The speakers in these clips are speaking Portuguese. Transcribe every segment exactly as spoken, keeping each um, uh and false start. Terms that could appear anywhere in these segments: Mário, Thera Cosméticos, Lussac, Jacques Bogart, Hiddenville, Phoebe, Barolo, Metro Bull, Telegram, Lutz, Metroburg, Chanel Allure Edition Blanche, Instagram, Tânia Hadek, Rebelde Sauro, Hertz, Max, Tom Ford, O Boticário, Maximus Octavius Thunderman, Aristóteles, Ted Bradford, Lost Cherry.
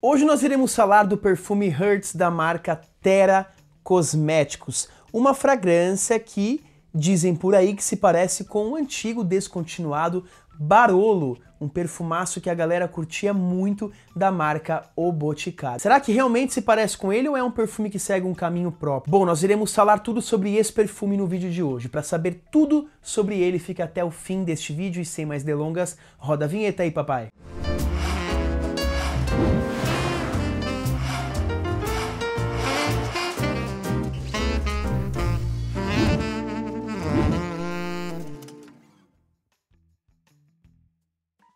Hoje nós iremos falar do perfume Hertz da marca Thera Cosméticos, uma fragrância que dizem por aí que se parece com o antigo descontinuado Barolo, um perfumaço que a galera curtia muito da marca O Boticário. Será que realmente se parece com ele ou é um perfume que segue um caminho próprio? Bom, nós iremos falar tudo sobre esse perfume no vídeo de hoje. Para saber tudo sobre ele, fica até o fim deste vídeo e sem mais delongas, roda a vinheta aí, papai!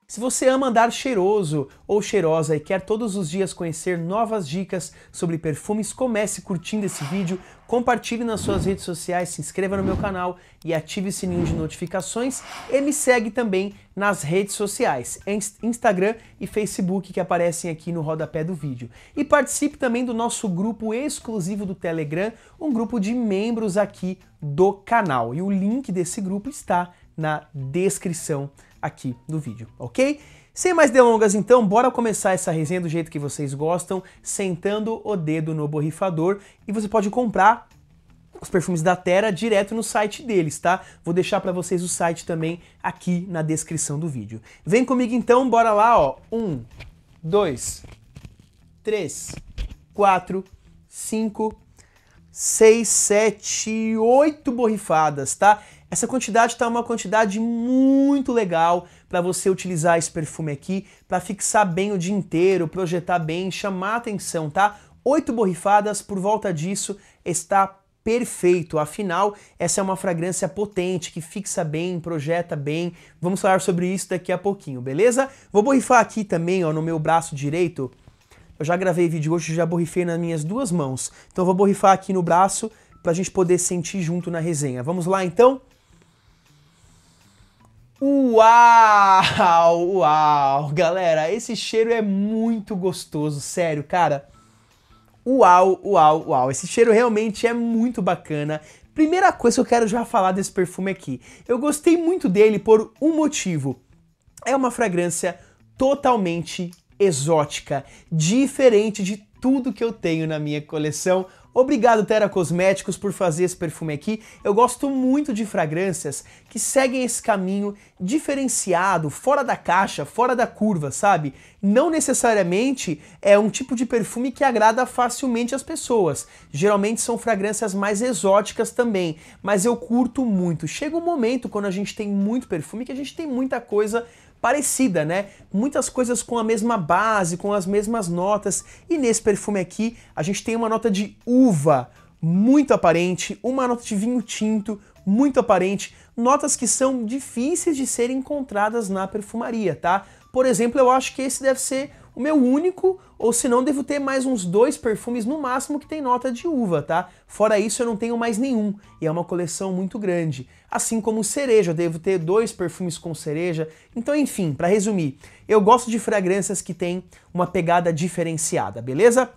Se você ama andar cheiroso ou cheirosa e quer todos os dias conhecer novas dicas sobre perfumes, comece curtindo esse vídeo, compartilhe nas suas redes sociais, se inscreva no meu canal e ative o sininho de notificações e me segue também nas redes sociais, Instagram e Facebook, que aparecem aqui no rodapé do vídeo. E participe também do nosso grupo exclusivo do Telegram, um grupo de membros aqui do canal. E o link desse grupo está na descrição aqui do vídeo, ok? Sem mais delongas então, bora começar essa resenha do jeito que vocês gostam, sentando o dedo no borrifador, e você pode comprar os perfumes da Thera direto no site deles, tá? Vou deixar pra vocês o site também aqui na descrição do vídeo. Vem comigo então, bora lá, ó, um, dois, três, quatro, cinco, seis, sete, oito borrifadas, tá? Essa quantidade tá uma quantidade muito legal para você utilizar esse perfume aqui, para fixar bem o dia inteiro, projetar bem, chamar atenção, tá? Oito borrifadas, por volta disso, está perfeito. Afinal, essa é uma fragrância potente, que fixa bem, projeta bem. Vamos falar sobre isso daqui a pouquinho, beleza? Vou borrifar aqui também, ó, no meu braço direito. Eu já gravei vídeo hoje, já borrifei nas minhas duas mãos. Então eu vou borrifar aqui no braço, pra gente poder sentir junto na resenha. Vamos lá, então? Uau, uau, galera, esse cheiro é muito gostoso, sério, cara. Uau, uau, uau, esse cheiro realmente é muito bacana. Primeira coisa que eu quero já falar desse perfume aqui, eu gostei muito dele por um motivo. É uma fragrância totalmente exótica, diferente de tudo que eu tenho na minha coleção. Obrigado, Thera Cosméticos, por fazer esse perfume aqui. Eu gosto muito de fragrâncias que seguem esse caminho diferenciado, fora da caixa, fora da curva, sabe? Não necessariamente é um tipo de perfume que agrada facilmente as pessoas. Geralmente são fragrâncias mais exóticas também, mas eu curto muito. Chega um momento, quando a gente tem muito perfume, que a gente tem muita coisa parecida, né? Muitas coisas com a mesma base, com as mesmas notas, e nesse perfume aqui a gente tem uma nota de uva muito aparente, uma nota de vinho tinto muito aparente, notas que são difíceis de serem encontradas na perfumaria, tá? Por exemplo, eu acho que esse deve ser o meu único, ou se não, devo ter mais uns dois perfumes no máximo que tem nota de uva, tá? Fora isso, eu não tenho mais nenhum, e é uma coleção muito grande. Assim como cereja, eu devo ter dois perfumes com cereja. Então, enfim, para resumir, eu gosto de fragrâncias que têm uma pegada diferenciada, beleza?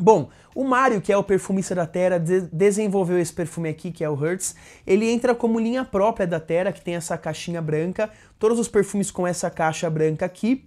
Bom, o Mário, que é o perfumista da Thera, de desenvolveu esse perfume aqui, que é o Hertz. Ele entra como linha própria da Thera, que tem essa caixinha branca, todos os perfumes com essa caixa branca aqui,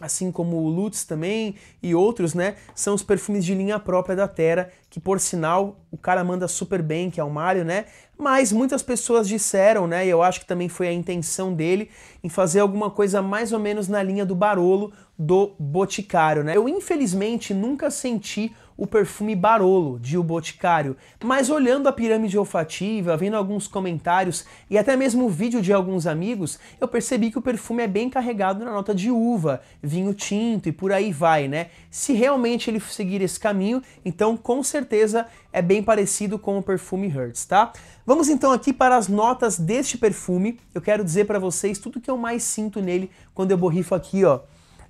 assim como o Lutz também e outros, né, são os perfumes de linha própria da Thera, que por sinal o cara manda super bem, que é o Mário, né, mas muitas pessoas disseram, né, e eu acho que também foi a intenção dele, em fazer alguma coisa mais ou menos na linha do Barolo do Boticário, né. Eu infelizmente nunca senti o perfume Barolo de O Boticário, mas olhando a pirâmide olfativa, vendo alguns comentários e até mesmo o vídeo de alguns amigos, eu percebi que o perfume é bem carregado na nota de uva, vinho tinto e por aí vai, né? Se realmente ele seguir esse caminho, então com certeza é bem parecido com o perfume Hertz, tá? Vamos então aqui para as notas deste perfume. Eu quero dizer para vocês tudo que eu mais sinto nele quando eu borrifo aqui, ó,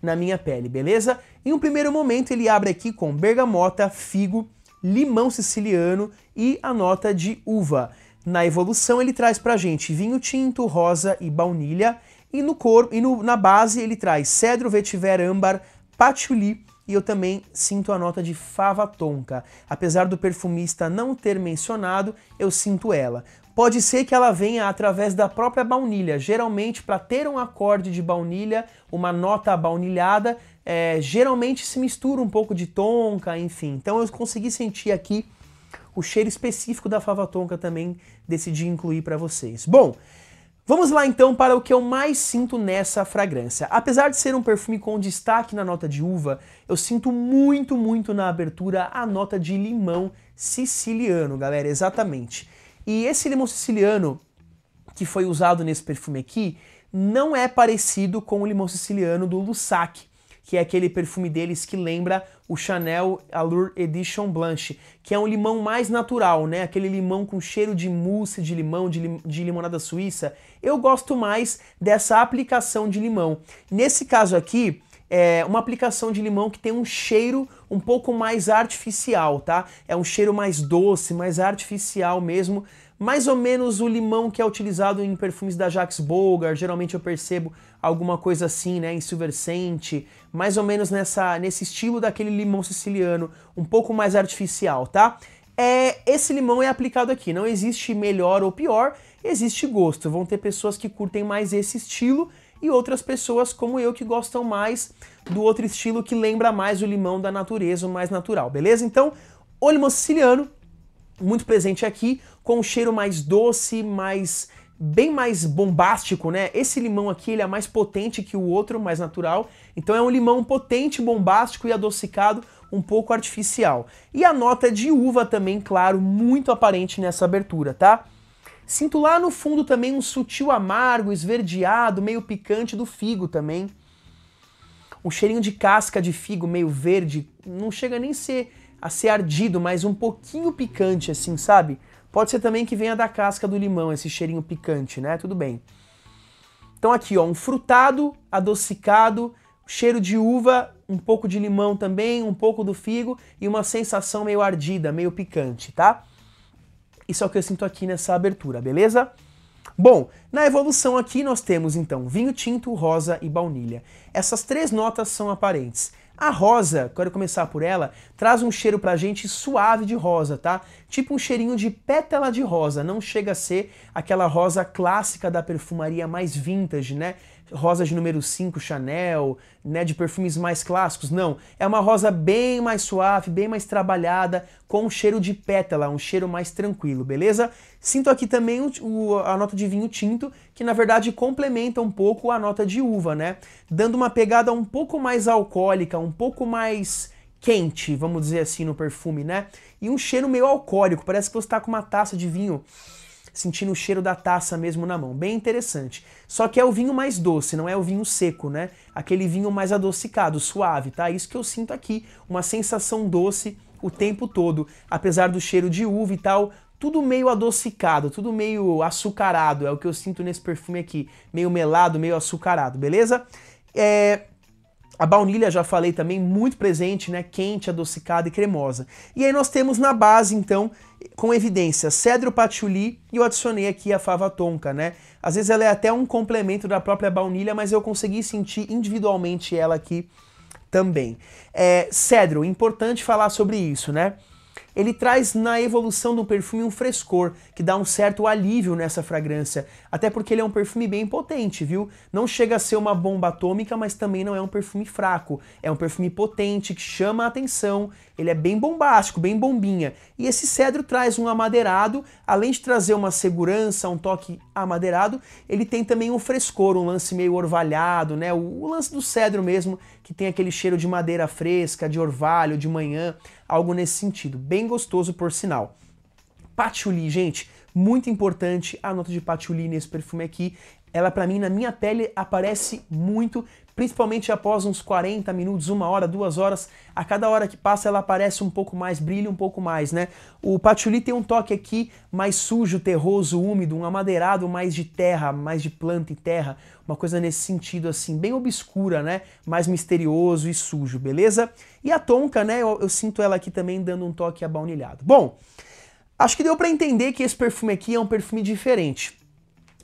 na minha pele, beleza? Em um primeiro momento ele abre aqui com bergamota, figo, limão siciliano e a nota de uva. Na evolução ele traz pra gente vinho tinto, rosa e baunilha, e no corpo e no, na base ele traz cedro, vetiver, âmbar, patchouli, E eu também sinto a nota de fava tonka. Apesar do perfumista não ter mencionado, eu sinto ela. Pode ser que ela venha através da própria baunilha. Geralmente, para ter um acorde de baunilha, uma nota abaunilhada, é, geralmente se mistura um pouco de tonka, enfim. Então eu consegui sentir aqui o cheiro específico da fava tonka também, decidi incluir para vocês. Bom, vamos lá então para o que eu mais sinto nessa fragrância. Apesar de ser um perfume com destaque na nota de uva, eu sinto muito, muito na abertura a nota de limão siciliano, galera, exatamente. E esse limão siciliano que foi usado nesse perfume aqui não é parecido com o limão siciliano do Lussac, que é aquele perfume deles que lembra o Chanel Allure Edition Blanche, que é um limão mais natural, né? Aquele limão com cheiro de mousse, de limão, de, lim de limonada suíça. Eu gosto mais dessa aplicação de limão. Nesse caso aqui, é uma aplicação de limão que tem um cheiro um pouco mais artificial, tá? É um cheiro mais doce, mais artificial mesmo. Mais ou menos o limão que é utilizado em perfumes da Jacques Bogart, geralmente eu percebo alguma coisa assim, né, ensilvescente, mais ou menos nessa, nesse estilo daquele limão siciliano, um pouco mais artificial, tá? É, esse limão é aplicado aqui, não existe melhor ou pior, existe gosto. Vão ter pessoas que curtem mais esse estilo e outras pessoas como eu que gostam mais do outro estilo que lembra mais o limão da natureza, o mais natural, beleza? Então, o limão siciliano, muito presente aqui, com um cheiro mais doce, mais bem mais bombástico, né? Esse limão aqui, ele é mais potente que o outro, mais natural. Então é um limão potente, bombástico e adocicado, um pouco artificial. E a nota de uva também, claro, muito aparente nessa abertura, tá? Sinto lá no fundo também um sutil amargo, esverdeado, meio picante do figo também. Um cheirinho de casca de figo meio verde, não chega nem a ser... a ser ardido, mas um pouquinho picante assim, sabe? Pode ser também que venha da casca do limão, esse cheirinho picante, né? Tudo bem. Então aqui, ó, um frutado, adocicado, cheiro de uva, um pouco de limão também, um pouco do figo e uma sensação meio ardida, meio picante, tá? Isso é o que eu sinto aqui nessa abertura, beleza? Bom, na evolução aqui nós temos então vinho tinto, rosa e baunilha. Essas três notas são aparentes. A rosa, quero começar por ela, traz um cheiro pra gente suave de rosa, tá? Tipo um cheirinho de pétala de rosa, não chega a ser aquela rosa clássica da perfumaria mais vintage, né? Rosa de número cinco, Chanel, né? De perfumes mais clássicos, não. É uma rosa bem mais suave, bem mais trabalhada, com um cheiro de pétala, um cheiro mais tranquilo, beleza? Sinto aqui também o, o, a nota de vinho tinto, que na verdade complementa um pouco a nota de uva, né? Dando uma pegada um pouco mais alcoólica, um pouco mais quente, vamos dizer assim, no perfume, né? E um cheiro meio alcoólico, parece que você está com uma taça de vinho, sentindo o cheiro da taça mesmo na mão, bem interessante. Só que é o vinho mais doce, não é o vinho seco, né? Aquele vinho mais adocicado, suave, tá? Isso que eu sinto aqui, uma sensação doce o tempo todo, apesar do cheiro de uva e tal, tudo meio adocicado, tudo meio açucarado, é o que eu sinto nesse perfume aqui, meio melado, meio açucarado, beleza? É... A baunilha, já falei também, muito presente, né? Quente, adocicada e cremosa. E aí nós temos na base, então, com evidência, cedro, patchouli e eu adicionei aqui a fava tonka, né? Às vezes ela é até um complemento da própria baunilha, mas eu consegui sentir individualmente ela aqui também. É, cedro, importante falar sobre isso, né? Ele traz na evolução do perfume um frescor, que dá um certo alívio nessa fragrância, até porque ele é um perfume bem potente, viu? Não chega a ser uma bomba atômica, mas também não é um perfume fraco, é um perfume potente, que chama a atenção, ele é bem bombástico, bem bombinha, e esse cedro traz um amadeirado, além de trazer uma segurança, um toque amadeirado, ele tem também um frescor, um lance meio orvalhado, né? O lance do cedro mesmo, que tem aquele cheiro de madeira fresca, de orvalho, de manhã, algo nesse sentido, bem gostoso por sinal. Patchouli, gente, muito importante a nota de patchouli nesse perfume aqui, ela pra mim, na minha pele, aparece muito, principalmente após uns quarenta minutos, uma hora, duas horas, a cada hora que passa ela aparece um pouco mais, brilha um pouco mais, né? O patchouli tem um toque aqui mais sujo, terroso, úmido, um amadeirado mais de terra, mais de planta e terra, uma coisa nesse sentido assim, bem obscura, né? Mais misterioso e sujo, beleza? E a tonka, né? Eu, eu sinto ela aqui também dando um toque abaunilhado. Bom, acho que deu pra entender que esse perfume aqui é um perfume diferente.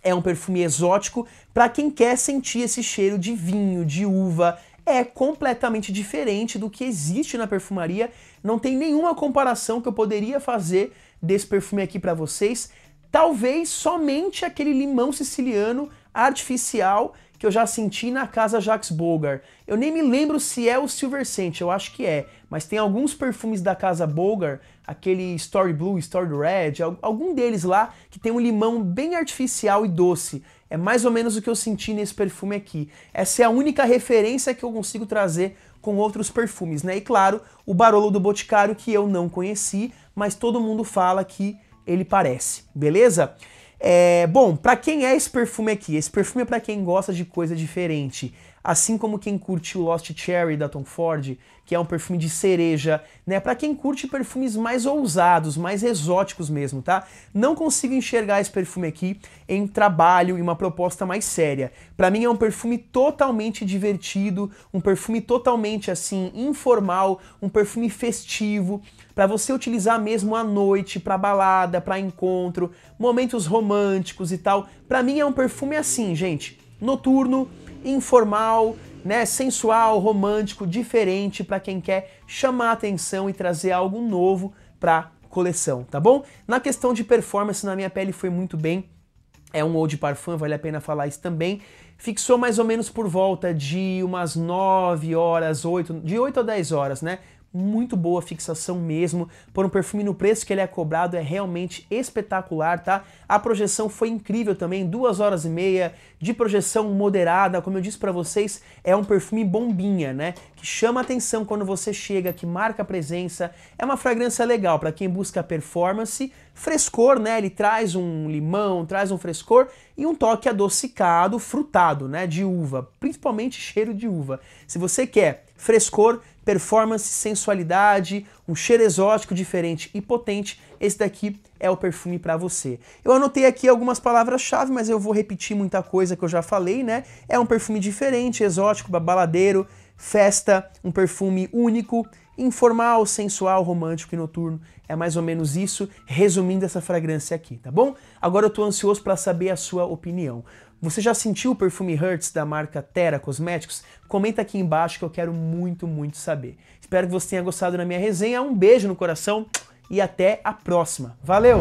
É um perfume exótico para quem quer sentir esse cheiro de vinho, de uva. é completamente diferente do que existe na perfumaria. Não tem nenhuma comparação que eu poderia fazer desse perfume aqui para vocês. Talvez somente aquele limão siciliano artificial que eu já senti na casa Jacques Bogart. Eu nem me lembro se é o Silver Scent, eu acho que é, mas tem alguns perfumes da casa Bogart, aquele Story Blue, Story Red, algum deles lá que tem um limão bem artificial e doce. É mais ou menos o que eu senti nesse perfume aqui. Essa é a única referência que eu consigo trazer com outros perfumes, né? E claro, o Barolo do Boticário, que eu não conheci, mas todo mundo fala que ele parece, beleza? É, bom, pra quem é esse perfume aqui? Esse perfume é pra quem gosta de coisa diferente. Assim como quem curte o Lost Cherry da Tom Ford, que é um perfume de cereja, né? Pra quem curte perfumes mais ousados, mais exóticos mesmo, tá? Não consigo enxergar esse perfume aqui em trabalho e uma proposta mais séria. Pra mim é um perfume totalmente divertido, um perfume totalmente, assim, informal, um perfume festivo, pra você utilizar mesmo à noite, pra balada, pra encontro, momentos românticos e tal. Pra mim é um perfume assim, gente, noturno, informal, né, sensual, romântico, diferente, para quem quer chamar atenção e trazer algo novo para coleção, tá bom? Na questão de performance, na minha pele foi muito bem. É um eau de parfum, vale a pena falar isso também. Fixou mais ou menos por volta de umas nove horas, oito, de oito a dez horas, né? Muito boa fixação mesmo, por um perfume no preço que ele é cobrado é realmente espetacular, tá? A projeção foi incrível também, duas horas e meia de projeção moderada, como eu disse pra vocês, é um perfume bombinha, né? Que chama atenção quando você chega, que marca a presença, é uma fragrância legal pra quem busca performance, frescor, né? Ele traz um limão, traz um frescor e um toque adocicado, frutado, né? De uva, principalmente cheiro de uva. Se você quer frescor, performance, sensualidade, um cheiro exótico diferente e potente, esse daqui é o perfume para você. Eu anotei aqui algumas palavras-chave, mas eu vou repetir muita coisa que eu já falei, né? É um perfume diferente, exótico, baladeiro, festa, um perfume único, informal, sensual, romântico e noturno. É mais ou menos isso, resumindo essa fragrância aqui, tá bom? Agora eu tô ansioso para saber a sua opinião. Você já sentiu o perfume Hertz da marca Thera Cosméticos? Comenta aqui embaixo que eu quero muito, muito saber. Espero que você tenha gostado da minha resenha. Um beijo no coração e até a próxima. Valeu!